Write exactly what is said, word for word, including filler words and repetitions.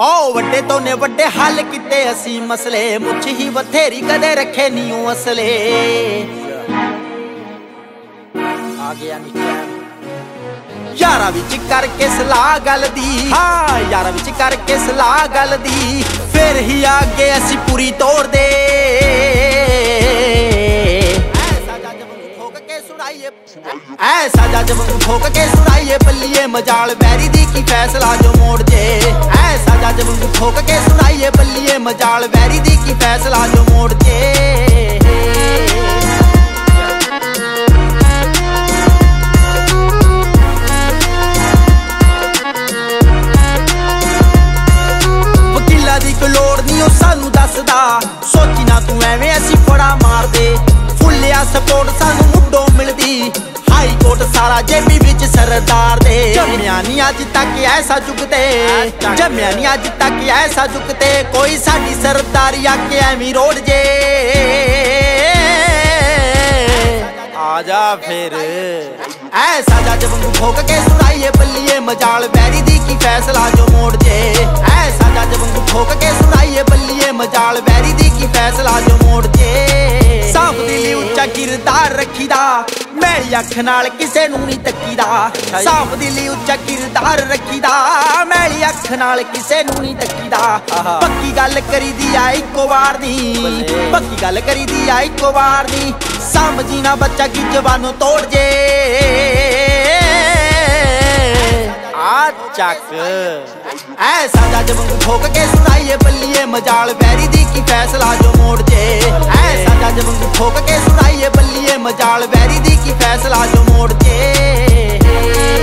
ओ वड्डे दोने वड्डे हाल किते असी मसले मुझ ही वथेरी कदे रखे नीयू असले यारा विच करके सलाह गल दी हाँ यारा विच करके सलाह गल दी फिर ही आगे असी पूरी तोड़ दे ऐसा जज मन ठोक के सुनाइए बल्लिए मजाल बैरी दी की फैसला जो मोड़ दे ऐसा जज मन ठोक के सुनाइए बल्लिए मजाल बैरी दी की फैसला जो मोड़ दे वकीला दी कोई लोड़ नहीं ओ सानू दसदा सोची ना तू एवें असी फड़ा मार दे फुल्लिया सपोर्ट सानू मुड्डो मिलदी हाई कोर्ट सारा जेबी विच सरदार दे जम्या नहीं अज तक ऐसा चुकते जम्या नहीं अज तक ऐसा चुकते कोई साडी सरदारी आके एवी रोड़ जे आजा फिर ऐसा जज वांगू ठोक के सुनाइए बल्लिए मजाल बैरी दी की फैसला जो मोड़ जे ऐसा जज वांगू ठोक के सुनाइए बल्लिए मजाल बैरी दी की फैसला जो मोड़ जे साफ दिली उच्चा किरदार रखीदा मेरी अख नाल किसे नूं नहीं तकीदा साफ दिली उच्चा किरदार रखीदा मेरी अख नाल किसे नूं नहीं तकीदा पक्की गल करी दी आ इक्को वार दी पक्की गल करी दी आ इक्को वार दी समझी ना बच्चा की जवानों तोड़ जे ऐसा जज वांगू ठोक के सुनाइए बल्लिए मजाल बैरी दी की फैसला जो मोड़ जे ऐसा जज वांगू ठोक के सुनाइए बल्लिए मजाल बैरी दी की फैसला जो मोड़ जे।